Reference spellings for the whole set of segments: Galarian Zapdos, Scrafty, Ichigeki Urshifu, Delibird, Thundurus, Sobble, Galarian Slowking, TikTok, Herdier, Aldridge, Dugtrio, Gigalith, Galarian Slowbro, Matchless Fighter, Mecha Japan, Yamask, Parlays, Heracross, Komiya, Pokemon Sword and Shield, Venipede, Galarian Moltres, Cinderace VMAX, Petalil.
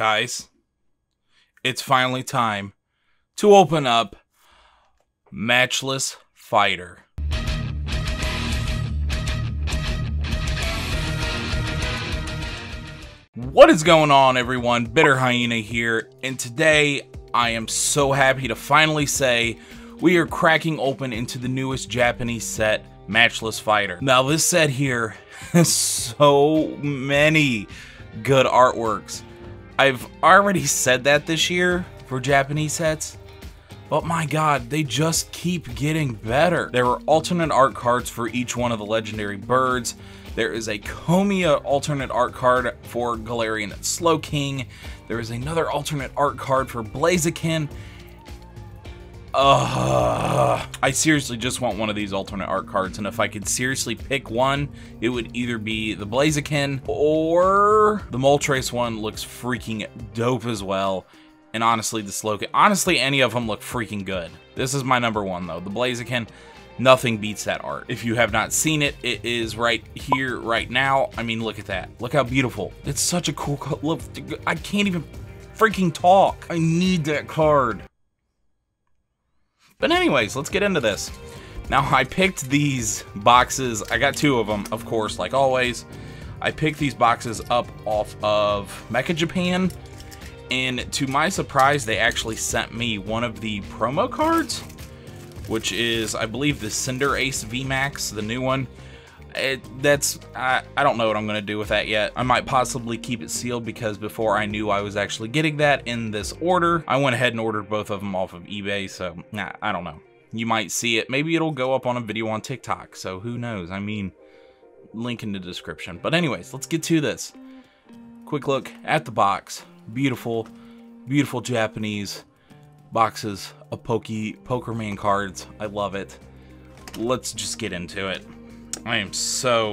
Guys, it's finally time to open up Matchless Fighter. What is going on, everyone? BitterHyena here, and today I am so happy to finally say we are cracking open into the newest Japanese set, Matchless Fighter. Now, this set here has so many good artworks. I've already said that this year for Japanese sets, but my god, they just keep getting better. There are alternate art cards for each one of the legendary birds. There is a Komiya alternate art card for Galarian Slowking. There is another alternate art card for Blaziken. I seriously just want one of these alternate art cards, and if I could seriously pick one, it would either be the Blaziken or the Moltres. One looks freaking dope as well, and honestly the Slowking, honestly any of them look freaking good. This is my number one though, the Blaziken. Nothing beats that art. If you have not seen it, it is right here right now. I mean, look at that, look how beautiful. It's such a cool look. I can't even freaking talk. I need that card. But anyways, let's get into this. Now, I picked these boxes. I got two of them, of course, like always. I picked these boxes up off of Mecha Japan. And to my surprise, they actually sent me one of the promo cards, which is, I believe, the Cinderace VMAX, the new one. I don't know what I'm going to do with that yet. I might possibly keep it sealed, because before I knew I was actually getting that in this order, I went ahead and ordered both of them off of eBay, so nah, I don't know. You might see it. Maybe it'll go up on a video on TikTok, so who knows? I mean, link in the description. But anyways, let's get to this. Quick look at the box. Beautiful, beautiful Japanese boxes of Pokemon cards. I love it. Let's just get into it. I am so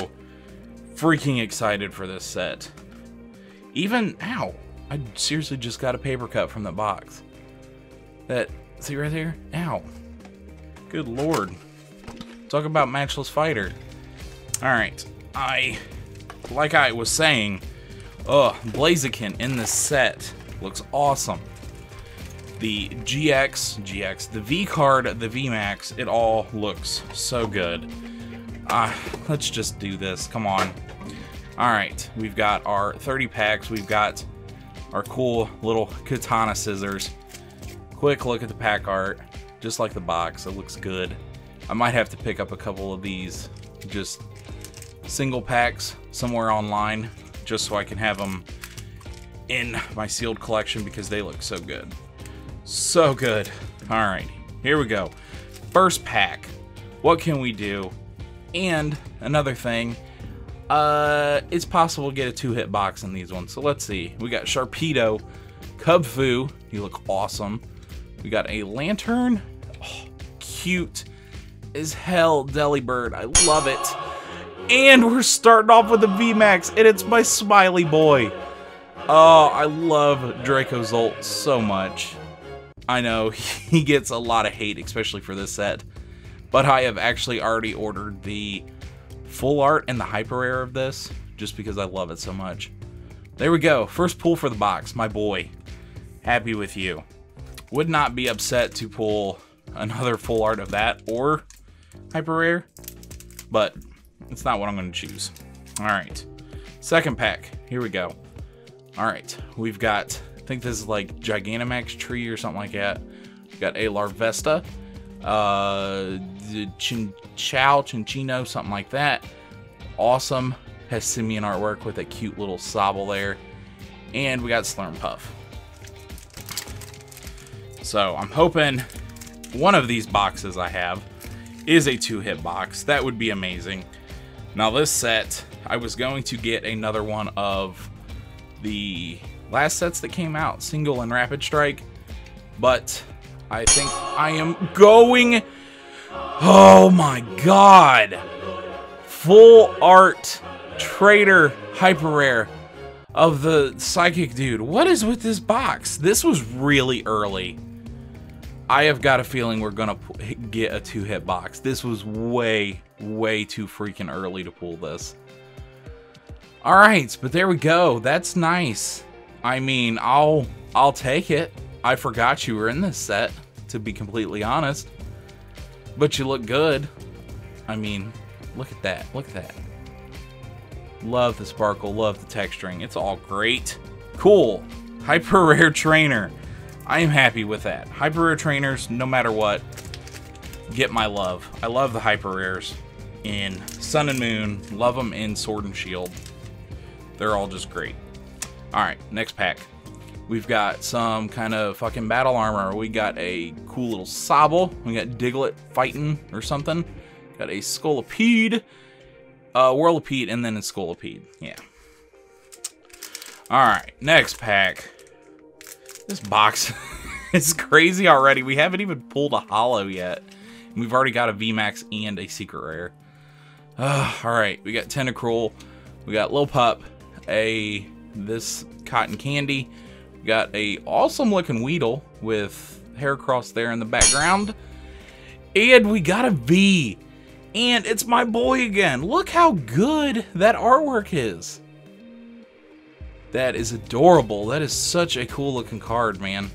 freaking excited for this set. Even, ow, I seriously just got a paper cut from the box. That, see right there? Ow. Good lord. Talk about Matchless Fighter. Alright, like I was saying, Blaziken in this set looks awesome. The GX, the V card, the VMAX, it all looks so good. Let's just do this. Come on. Alright, we've got our 30 packs. We've got our cool little katana scissors. Quick look at the pack art. Just like the box, it looks good. I might have to pick up a couple of these just single packs somewhere online, just so I can have them in my sealed collection, because they look so good. So good. Alright, here we go. First pack. What can we do? And another thing, it's possible to get a 2-hit box in these ones. So let's see. We got Sharpedo, Cubfu, you look awesome. We got a Lantern, oh, cute as hell, Delibird, I love it. And we're starting off with a VMAX, and it's my smiley boy. Oh, I love Dracozolt so much. I know he gets a lot of hate, especially for this set, but I have actually already ordered the full art and the hyper rare of this, just because I love it so much. There we go. First pull for the box. My boy. Happy with you. Would not be upset to pull another full art of that or hyper rare, but it's not what I'm going to choose. Alright. Second pack. Here we go. Alright. We've got, I think this is like Gigantamax Tree or something like that. We've got a Larvesta. Chinchino, something like that. Awesome. Has Simeon artwork with a cute little sobble there. And we got Slurmpuff. So I'm hoping one of these boxes I have is a 2-hit box. That would be amazing. Now this set, I was going to get another one of the last sets that came out, Single and Rapid Strike, but I think I am going, oh my god, full art trader hyper rare of the psychic dude. What is with this box? This was really early. I have got a feeling we're gonna get a 2-hit box. This was way too freaking early to pull this. All right, but there we go. That's nice. I mean, I'll take it. I forgot you were in this set, to be completely honest. But you look good. I mean, look at that. Look at that. Love the sparkle. Love the texturing. It's all great. Cool. Hyper Rare Trainer. I am happy with that. Hyper Rare Trainers, no matter what, get my love. I love the Hyper Rares in Sun and Moon. Love them in Sword and Shield. They're all just great. Alright, next pack. We've got some kind of fucking battle armor. We got a cool little Sobble. We got Diglett fighting or something. Got a Scolipede, Whirlipede, and then a Scolipede. Yeah. Alright, next pack. This box is crazy already. We haven't even pulled a holo yet. We've already got a VMAX and a Secret Rare. Alright, we got Tentacruel. We got Lillipup. This Cotton Candy. We got a awesome looking Weedle with Heracross there in the background. And we got a V. And it's my boy again. Look how good that artwork is. That is adorable. That is such a cool looking card, man.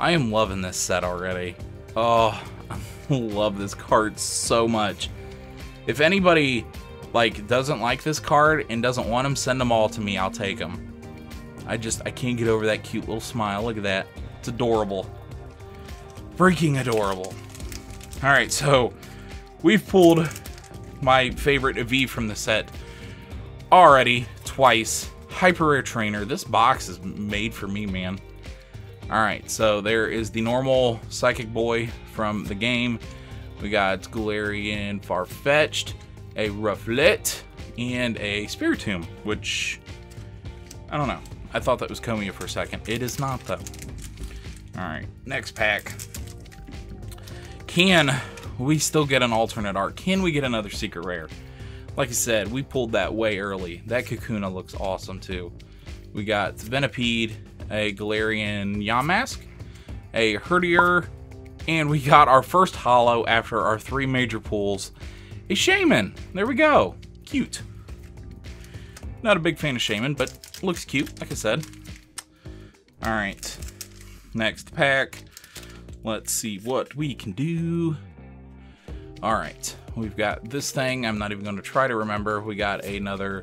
I am loving this set already. Oh, I love this card so much. If anybody doesn't like this card and doesn't want them, send them all to me. I'll take them. I can't get over that cute little smile. Look at that. It's adorable. Freaking adorable. Alright, so we've pulled my favorite V from the set already twice. Hyper Rare Trainer. This box is made for me, man. Alright, so there is the normal Psychic Boy from the game. We got Galarian Farfetch'd, a Rufflet, and a Spiritomb, which, I don't know. I thought that was Komiya for a second. It is not, though. Alright, next pack. Can we still get an alternate art? Can we get another Secret Rare? Like I said, we pulled that way early. That Kakuna looks awesome, too. We got Venipede, a Galarian Yamask, a Herdier, and we got our first holo after our three major pulls. A Shaman. There we go. Cute. Not a big fan of Shaman, but looks cute, like I said. Alright. Next pack. Let's see what we can do. Alright. We've got this thing. I'm not even going to try to remember. We got another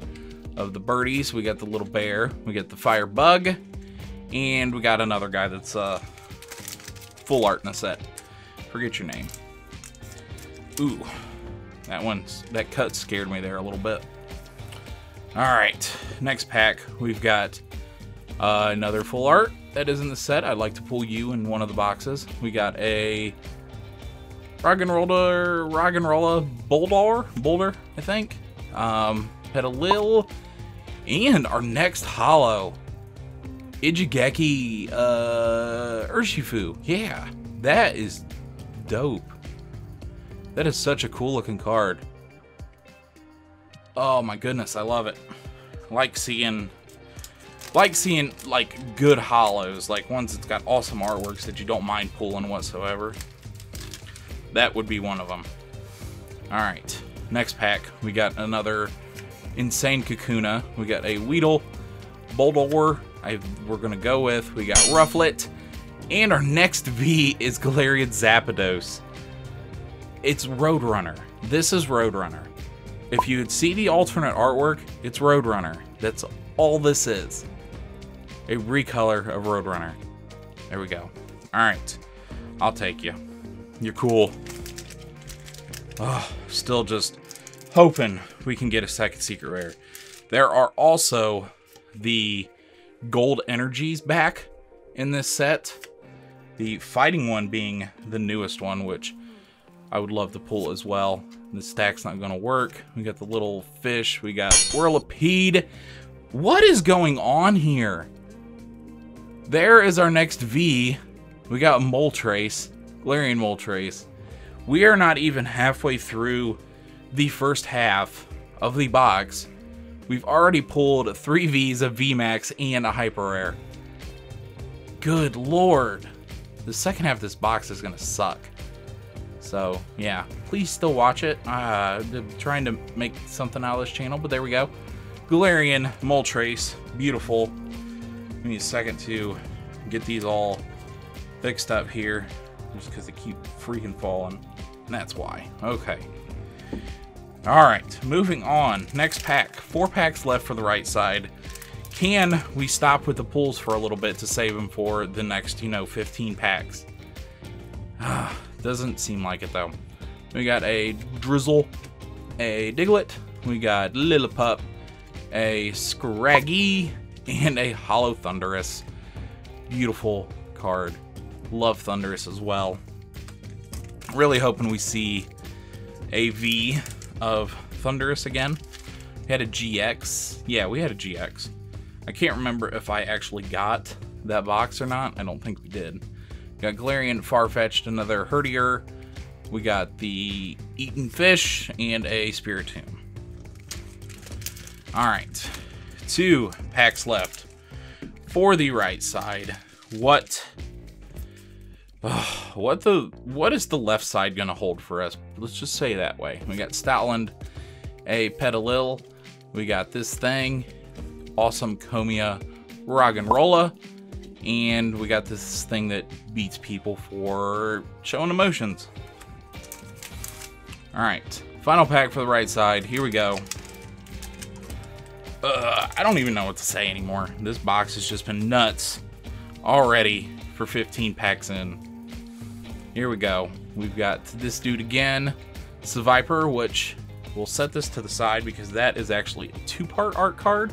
of the birdies. We got the little bear. We got the fire bug. And we got another guy that's full art in a set. Forget your name. Ooh. That cut scared me there a little bit. Alright, next pack. We've got another full art that is in the set. I'd like to pull you in one of the boxes. We got a Roggenrola Boulder, I think. Petalil. And our next holo, Ichigeki Urshifu. Yeah, that is dope. That is such a cool looking card. Oh my goodness, I love it. Like seeing good holos, ones that's got awesome artworks that you don't mind pulling whatsoever. That would be one of them. All right, next pack. We got another insane Kakuna. We got a Weedle, Boldore. We're gonna go with. We got Rufflet, and our next V is Galarian Zapdos. It's Roadrunner. This is Roadrunner. If you would see the alternate artwork, it's Roadrunner. That's all this is. A recolor of Roadrunner. There we go. Alright. I'll take you. You're cool. Oh, still just hoping we can get a second Secret Rare. There are also the gold energies back in this set. The fighting one being the newest one, which I would love to pull as well. The stack's not going to work. We got the little fish. We got Whirlipede. What is going on here? There is our next V. We got Moltres. Galarian Moltres. We are not even halfway through the first half of the box. We've already pulled three Vs, a VMAX, and a Hyper Rare. Good lord. The second half of this box is going to suck. So, yeah, please still watch it. I'm trying to make something out of this channel, but there we go. Galarian Moltres, beautiful. Give me a second to get these all fixed up here, just because they keep freaking falling, and that's why. Okay. All right, moving on. Next pack. 4 packs left for the right side. Can we stop with the pulls for a little bit to save them for the next, 15 packs? Doesn't seem like it, though. We got a Drizzle, a Diglett, we got Lillipup, a Scraggy, and a Hollow Thundurus. Beautiful card. Love Thundurus as well. Really hoping we see a V of Thundurus again. We had a GX. Yeah, we had a GX. I can't remember if I actually got that box or not. I don't think we did. We got Galarian Farfetch'd, another Herdier. We got the Eaten Fish and a Spiritomb. Alright. 2 packs left for the right side. What is the left side gonna hold for us? Let's just say that way. We got Stoutland, a Petalil, we got this thing, awesome Comia Roggenrola, and we got this thing that beats people for showing emotions. Alright, final pack for the right side. Here we go. I don't even know what to say anymore. This box has just been nuts already for 15 packs in. Here we go. We've got this dude again, Seviper, which we'll set this to the side because that is actually a 2-part art card.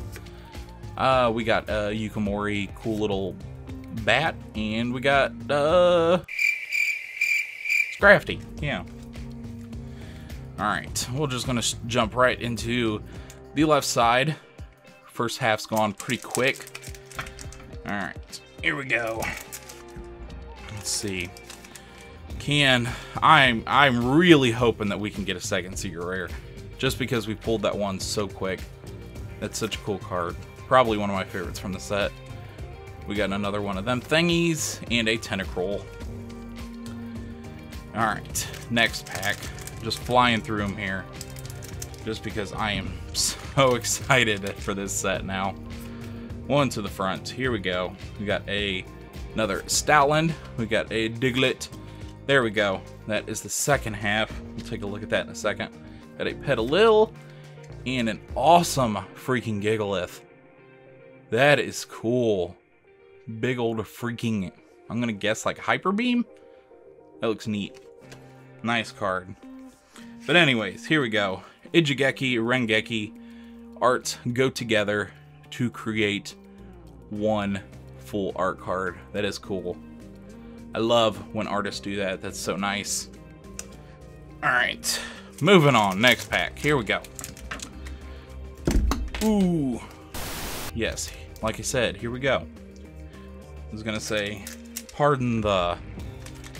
We got Yukimori, cool little bat, and we got Scrafty. Yeah. All right, we're just gonna jump right into the left side. First half's gone pretty quick. All right, here we go. Let's see. I'm really hoping that we can get a second secret rare, just because we pulled that one so quick. That's such a cool card. Probably one of my favorites from the set. We got another one of them thingies and a Tentacruel. All right, next pack. Just flying through them here, just because I am so excited for this set now. One to the front. Here we go. We got another Stoutland. We got a Diglett. There we go. That is the second half. We'll take a look at that in a second. Got a Petalil and an awesome freaking Gigalith. That is cool. Big old freaking, I'm going to guess like Hyper Beam? That looks neat. Nice card. But anyways, here we go. Ichigeki, Rengeki, arts go together to create one full art card. That is cool. I love when artists do that. That's so nice. All right, moving on. Next pack. Here we go. Ooh. Yes, like I said, here we go. I was going to say, pardon the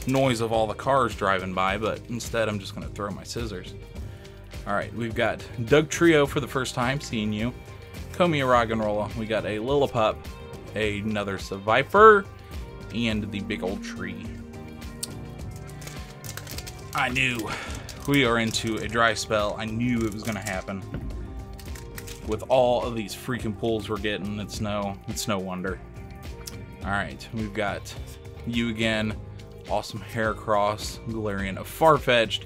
noise of all the cars driving by, but instead I'm just going to throw my scissors. All right, we've got Dugtrio for the first time seeing you. Comia Roggenrola. We got a Lillipup, another Seviper, and the big old tree. I knew we are into a dry spell. I knew it was going to happen. With all of these freaking pulls we're getting, it's no wonder. All right, we've got you again. Awesome Heracross, Galarian Farfetch'd,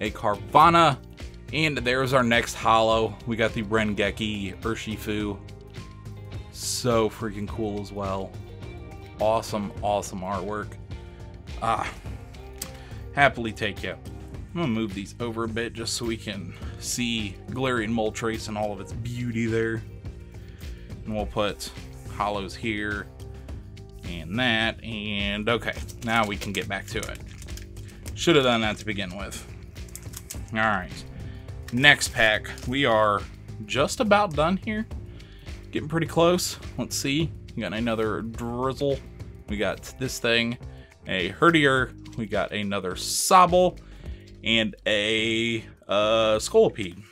a Carvana, and there's our next holo. We got the Rengeki Urshifu. So freaking cool as well. Awesome, awesome artwork. Happily take you. I'm gonna move these over a bit just so we can see Galarian Moltres and all of its beauty there. And we'll put holos here and that, and okay, now we can get back to it. Should have done that to begin with. All right, next pack. We are just about done here. Getting pretty close. Let's see. We got another Drizzle. We got this thing, a Herdier. We got another Sobble and a Scolipede.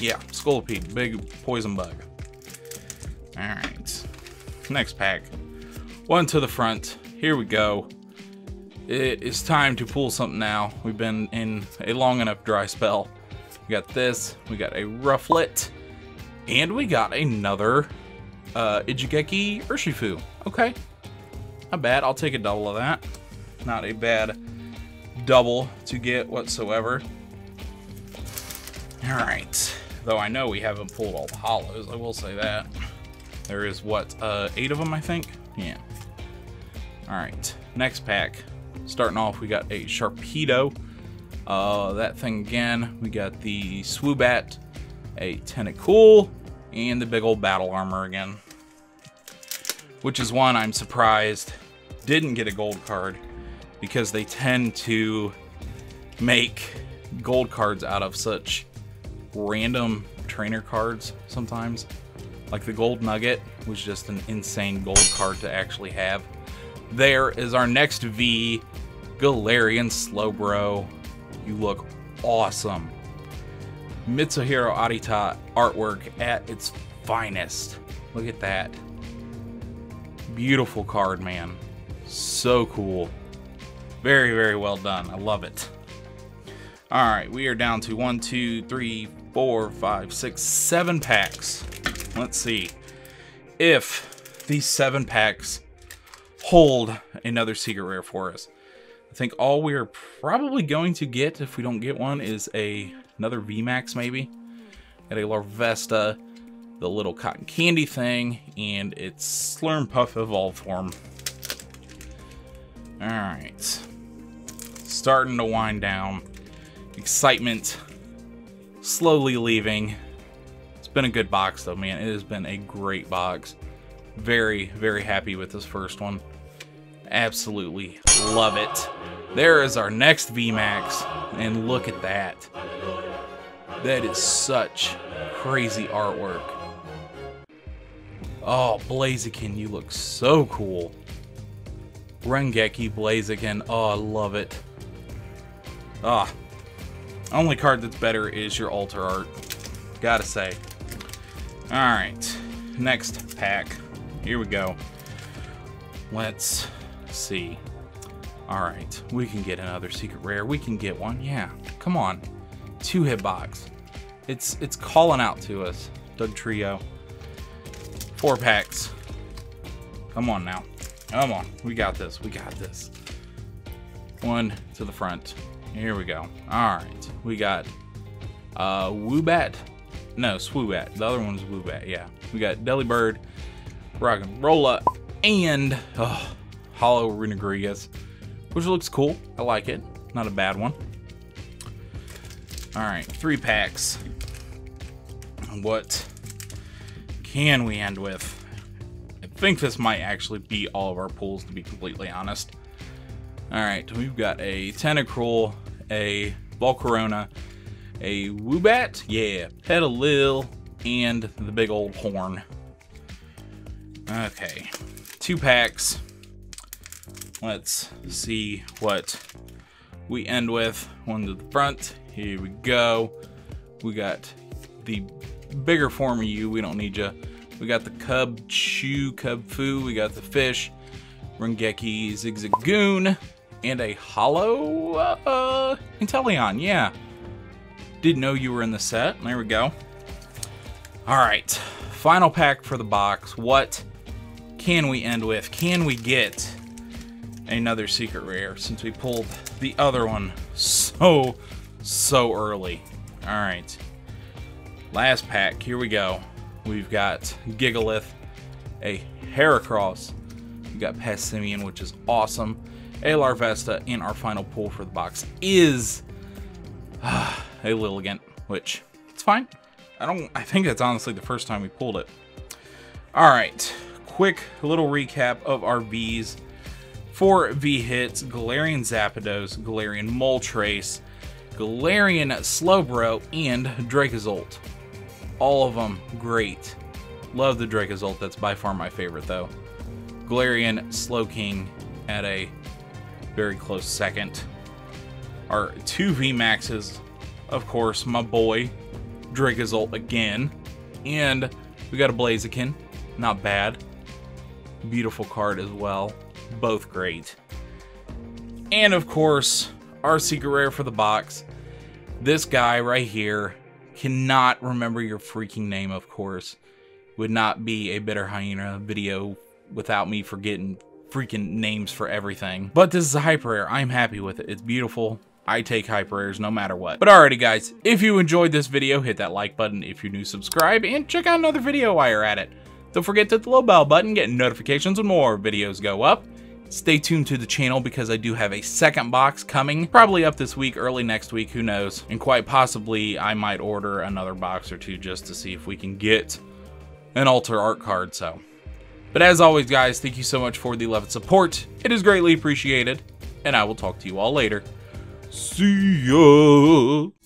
Yeah, Scolipede, big poison bug. All right, next pack. One to the front. Here we go. It is time to pull something now. We've been in a long enough dry spell. We got this. We got a Rufflet, and we got another Ichigeki Urshifu. Okay. Not bad. I'll take a double of that. Not a bad double to get whatsoever. Alright. Though I know we haven't pulled all the holos, I will say that. There is, what, 8 of them, I think? Yeah. Alright. Next pack. Starting off, we got a Sharpedo. That thing again. We got the Swoobat, a Tentacool, and the big old battle armor again. Which is one I'm surprised didn't get a gold card, because they tend to make gold cards out of such random trainer cards sometimes. Like the Gold Nugget was just an insane gold card to actually have. There is our next V, Galarian Slowbro. You look awesome. Mitsuhiro Arita artwork at its finest. Look at that. Beautiful card, man. So cool. Very, very well done. I love it. All right, we are down to 7 packs. Let's see if these 7 packs hold another secret rare for us. I think all we are probably going to get, if we don't get one, is another VMAX maybe. Got a Larvesta, the little cotton candy thing, and its Slurmpuff evolved form. All right, starting to wind down. Excitement slowly leaving. It's been a good box though, man. It has been a great box. Very, very happy with this first one. Absolutely love it. There is our next VMAX, and look at that. That is such crazy artwork. Oh, Blaziken, you look so cool. Rengeki Blaziken, oh, I love it. Ah, only card that's better is your alter art. Gotta say. Alright, next pack. Here we go. Let's see. Alright, we can get another secret rare. We can get one, yeah. Come on. 2 hitbox. It's calling out to us. Doug Trio. 4 packs. Come on now. Come on. We got this. We got this. One to the front. Here we go. Alright. We got Woobat. No, Swoobat. The other one's Woobat, yeah. We got Delibird, Rock'n'Rolla, and Hollow Runagrigas, which looks cool. I like it. Not a bad one. Alright, 3 packs. What can we end with? I think this might actually be all of our pulls, to be completely honest. Alright, we've got a Tentacruel, a Volcarona, a Woobat, yeah, Petalil, and the big old horn. Okay, 2 packs. Let's see what we end with. One to the front. Here we go. We got the bigger form of you. We don't need you. We got the Cub Chew, Cub Foo. We got the fish, Rengeki Zigzagoon, and a hollow Inteleon. Yeah. Didn't know you were in the set. There we go. All right. Final pack for the box. What can we end with? Can we get another secret rare, since we pulled the other one so early? All right, last pack. Here we go. We've got Gigalith, a Heracross. We've got Passimian, which is awesome. A Larvesta, and our final pull for the box is a Lilligant, which it's fine. I think that's honestly the first time we pulled it. All right, quick little recap of our V's. 4 V hits: Galarian Zapdos, Galarian Moltres, Galarian Slowbro, and Dracozolt. All of them great. Love the Dracozolt. That's by far my favorite, though. Galarian Slowking at a very close second. Our 2 VMAXs, of course, my boy Dracozolt again, and we got a Blaziken. Not bad. Beautiful card as well. Both great. And of course, our secret rare for the box. This guy right here. Cannot remember your freaking name, of course. would not be a BitterHyena video without me forgetting freaking names for everything. But this is a hyper rare. I'm happy with it. It's beautiful. I take hyper rares no matter what. But alrighty guys, if you enjoyed this video, hit that like button. If you're new, subscribe and check out another video while you're at it. Don't forget to hit the little bell button, get notifications when more videos go up. Stay tuned to the channel because I do have a second box coming, probably up this week, early next week, who knows. And quite possibly I might order another box or two just to see if we can get an alter art card. So, but as always guys, thank you so much for the love and support. It is greatly appreciated, and I will talk to you all later. See ya!